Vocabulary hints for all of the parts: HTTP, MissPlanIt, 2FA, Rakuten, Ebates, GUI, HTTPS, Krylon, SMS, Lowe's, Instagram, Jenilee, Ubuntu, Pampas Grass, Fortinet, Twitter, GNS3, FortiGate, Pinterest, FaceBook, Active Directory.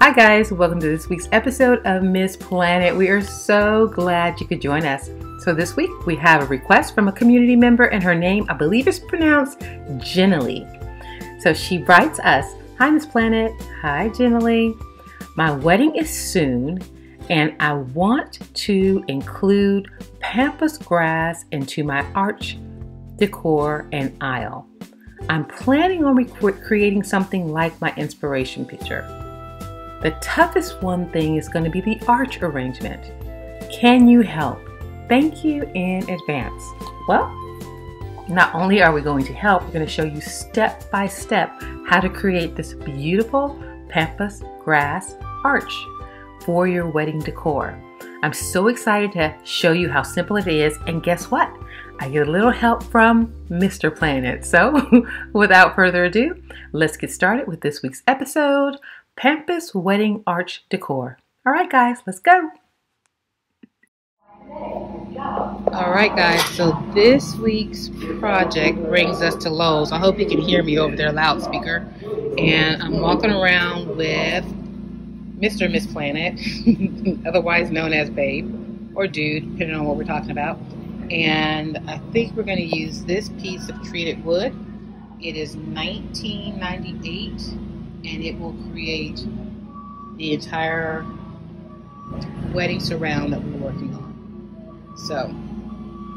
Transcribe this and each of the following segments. Hi guys, welcome to this week's episode of Miss Planet. We are so glad you could join us. So this week we have a request from a community member and her name I believe is pronounced Jenilee. So she writes us, "Hi Miss Planet, hi Jenilee. My wedding is soon and I want to include Pampas grass into my arch decor and aisle. I'm planning on creating something like my inspiration picture. The toughest one thing is going to be the arch arrangement. Can you help? Thank you in advance." Well, not only are we going to help, we're going to show you step by step how to create this beautiful Pampas grass arch for your wedding decor. I'm so excited to show you how simple it is, and guess what? I get a little help from Mr. Planet. So without further ado, let's get started with this week's episode, Pampas Wedding Arch Decor. All right guys, let's go. All right guys, so this week's project brings us to Lowe's. I hope you can hear me over their loudspeaker. And I'm walking around with Mr. and Miss Planet, otherwise known as Babe or Dude, depending on what we're talking about. And I think we're going to use this piece of treated wood. It is $19.98 and it will create the entire wedding surround that we're working on. So,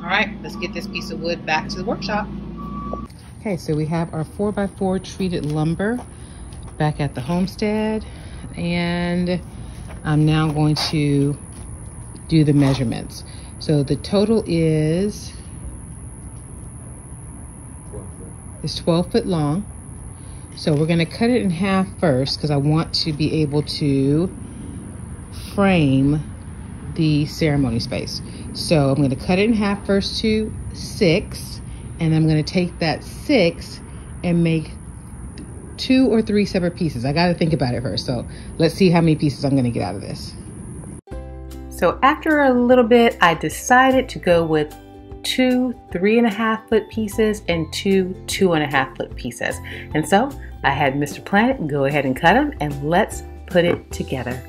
all right, let's get this piece of wood back to the workshop. Okay, so we have our 4x4 treated lumber back at the homestead, and I'm now going to do the measurements. So the total is 12 foot long. So we're gonna cut it in half first because I want to be able to frame the ceremony space. So I'm gonna cut it in half first to 6, and I'm gonna take that 6 and make 2 or 3 separate pieces. I gotta think about it first. So let's see how many pieces I'm gonna get out of this. So after a little bit, I decided to go with 2 3.5 foot pieces and 2 2.5 foot pieces. And so I had Mr. Planet go ahead and cut them, and let's put it together.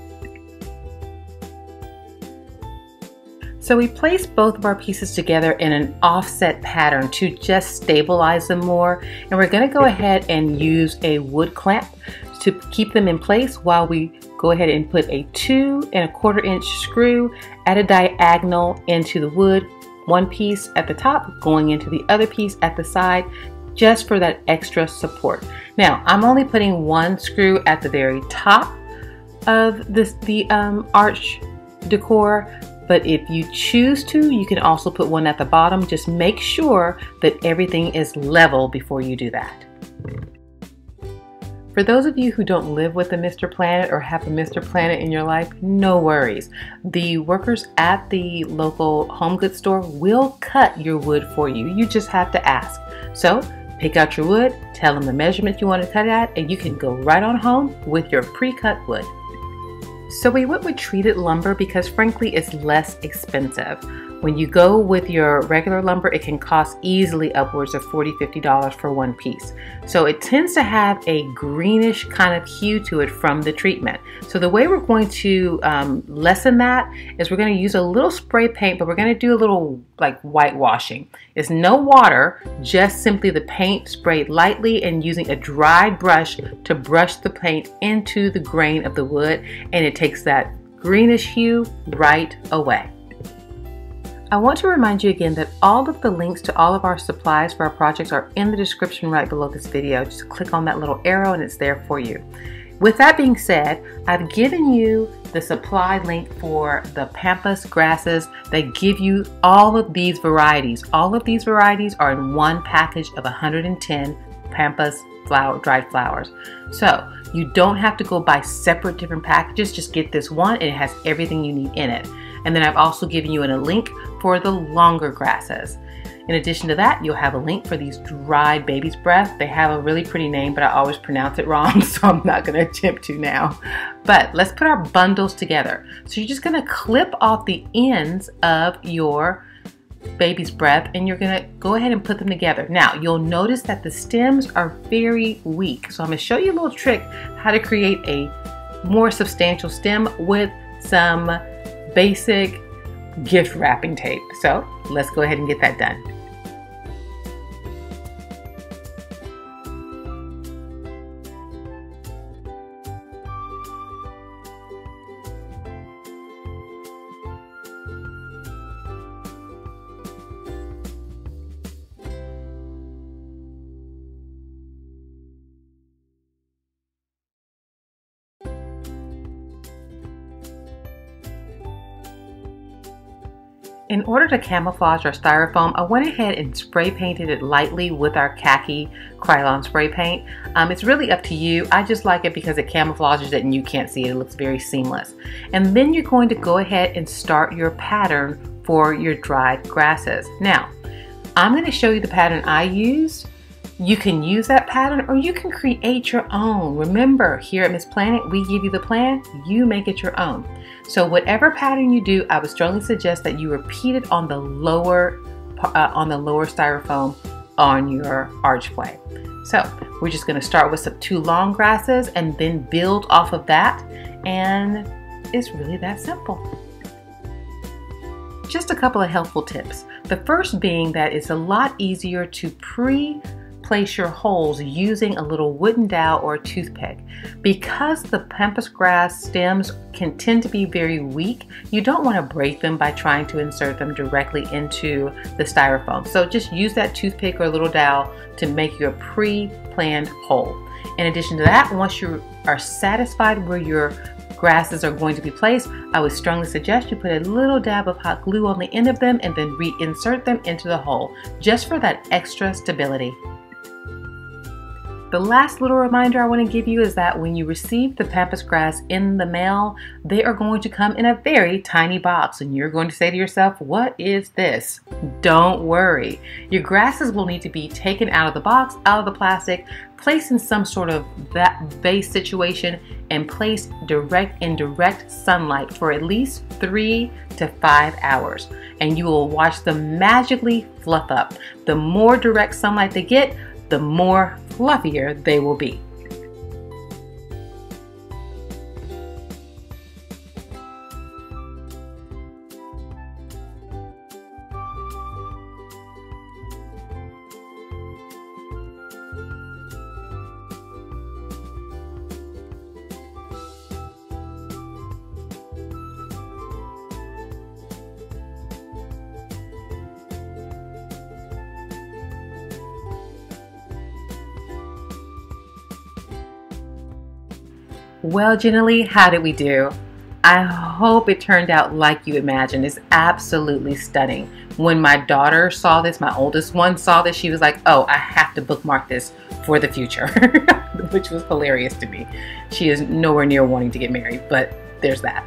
So we placed both of our pieces together in an offset pattern to just stabilize them more. And we're gonna go ahead and use a wood clamp to keep them in place while we go ahead and put a 2 1/4 inch screw at a diagonal into the wood, one piece at the top going into the other piece at the side, just for that extra support. Now, I'm only putting one screw at the very top of this, the arch decor, but if you choose to, you can also put one at the bottom. Just make sure that everything is level before you do that. For those of you who don't live with a Mr. Planet or have a Mr. Planet in your life, no worries. The workers at the local home goods store will cut your wood for you. You just have to ask. So pick out your wood, tell them the measurement you want to cut at, and you can go right on home with your pre-cut wood. So we went with treated lumber because frankly it's less expensive. When you go with your regular lumber, it can cost easily upwards of $40, $50 for one piece. So it tends to have a greenish kind of hue to it from the treatment. So the way we're going to lessen that is we're gonna use a little spray paint, but we're gonna do a little like whitewashing. It's no water, just simply the paint sprayed lightly and using a dry brush to brush the paint into the grain of the wood, and it takes that greenish hue right away. I want to remind you again that all of the links to all of our supplies for our projects are in the description right below this video. Just click on that little arrow and it's there for you. With that being said, I've given you the supply link for the Pampas grasses that give you all of these varieties. All of these varieties are in one package of 110 Pampas dried flowers. So you don't have to go buy separate different packages, just get this one and it has everything you need in it. And then I've also given you a link for the longer grasses. In addition to that, you'll have a link for these dried baby's breath. They have a really pretty name, but I always pronounce it wrong, so I'm not gonna attempt to now. But let's put our bundles together. So you're just gonna clip off the ends of your baby's breath and you're gonna go ahead and put them together. Now, you'll notice that the stems are very weak. So I'm gonna show you a little trick how to create a more substantial stem with some basic gift wrapping tape. So let's go ahead and get that done. In order to camouflage our styrofoam, I went ahead and spray painted it lightly with our khaki Krylon spray paint. It's really up to you. I just like it because it camouflages it and you can't see it. It looks very seamless. And then you're going to go ahead and start your pattern for your dried grasses. Now, I'm going to show you the pattern I used. You can use that pattern or you can create your own. Remember, here at Miss Planet, we give you the plan, you make it your own. So whatever pattern you do, I would strongly suggest that you repeat it on the lower styrofoam on your archway. So we're just going to start with some 2 long grasses and then build off of that, and it's really that simple. Just a couple of helpful tips. The first being that it's a lot easier to pre-place your holes using a little wooden dowel or a toothpick. Because the pampas grass stems can tend to be very weak, you don't want to break them by trying to insert them directly into the styrofoam. So just use that toothpick or little dowel to make your pre-planned hole. In addition to that, once you are satisfied where your grasses are going to be placed, I would strongly suggest you put a little dab of hot glue on the end of them and then reinsert them into the hole, just for that extra stability. The last little reminder I want to give you is that when you receive the pampas grass in the mail, they are going to come in a very tiny box, and you're going to say to yourself, what is this? Don't worry. Your grasses will need to be taken out of the box, out of the plastic, placed in some sort of that base situation, and placed in direct sunlight for at least 3 to 5 hours. And you will watch them magically fluff up. The more direct sunlight they get, the more fluffier they will be. Well, Jenilee, how did we do? I hope it turned out like you imagined. It's absolutely stunning. When my daughter saw this, my oldest one saw this, she was like, oh, I have to bookmark this for the future, which was hilarious to me. She is nowhere near wanting to get married, but there's that.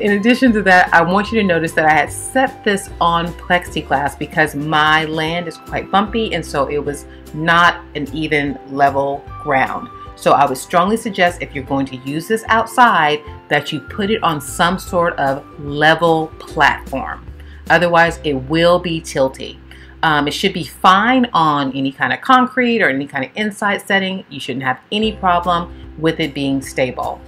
In addition to that, I want you to notice that I had set this on plexiglass because my land is quite bumpy, and so it was not an even level ground. So I would strongly suggest if you're going to use this outside that you put it on some sort of level platform. Otherwise, it will be tilty. It should be fine on any kind of concrete or any kind of inside setting. You shouldn't have any problem with it being stable.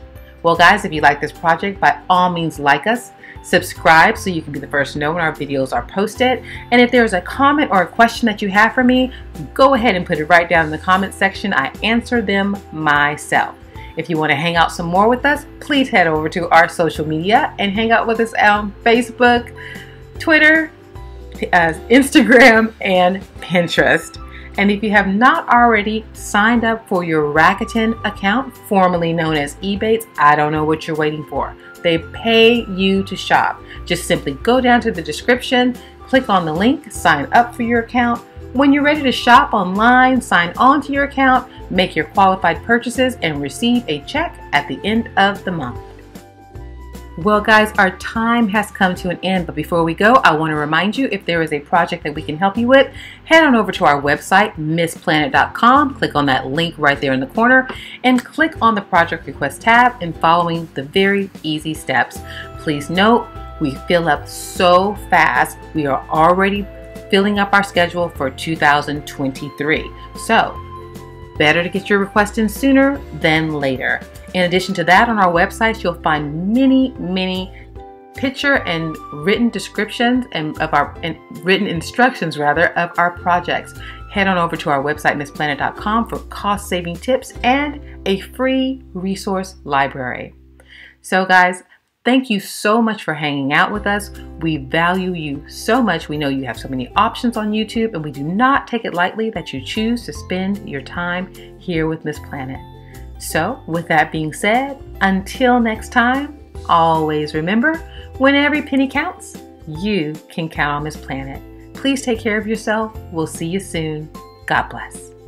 Well, guys, if you like this project, by all means like us. Subscribe so you can be the first to know when our videos are posted. And if there's a comment or a question that you have for me, go ahead and put it right down in the comment section. I answer them myself. If you want to hang out some more with us, please head over to our social media and hang out with us on Facebook, Twitter, Instagram, and Pinterest. And if you have not already signed up for your Rakuten account, formerly known as Ebates, I don't know what you're waiting for. They pay you to shop. Just simply go down to the description, click on the link, sign up for your account. When you're ready to shop online, sign on to your account, make your qualified purchases, and receive a check at the end of the month. Well, guys, our time has come to an end, but before we go, I want to remind you if there is a project that we can help you with, head on over to our website, MissPlanIt.com, click on that link right there in the corner, and click on the Project Request tab and following the very easy steps. Please note, we fill up so fast, we are already filling up our schedule for 2023. So, better to get your request in sooner than later. In addition to that, on our website, you'll find many picture and written descriptions and written instructions of our projects. Head on over to our website, MissPlanIt.com, for cost-saving tips and a free resource library. So guys, thank you so much for hanging out with us. We value you so much. We know you have so many options on YouTube, and we do not take it lightly that you choose to spend your time here with MissPlanIt. So with that being said, until next time, always remember, when every penny counts, you can count on MissPlanIt. Please take care of yourself. We'll see you soon. God bless.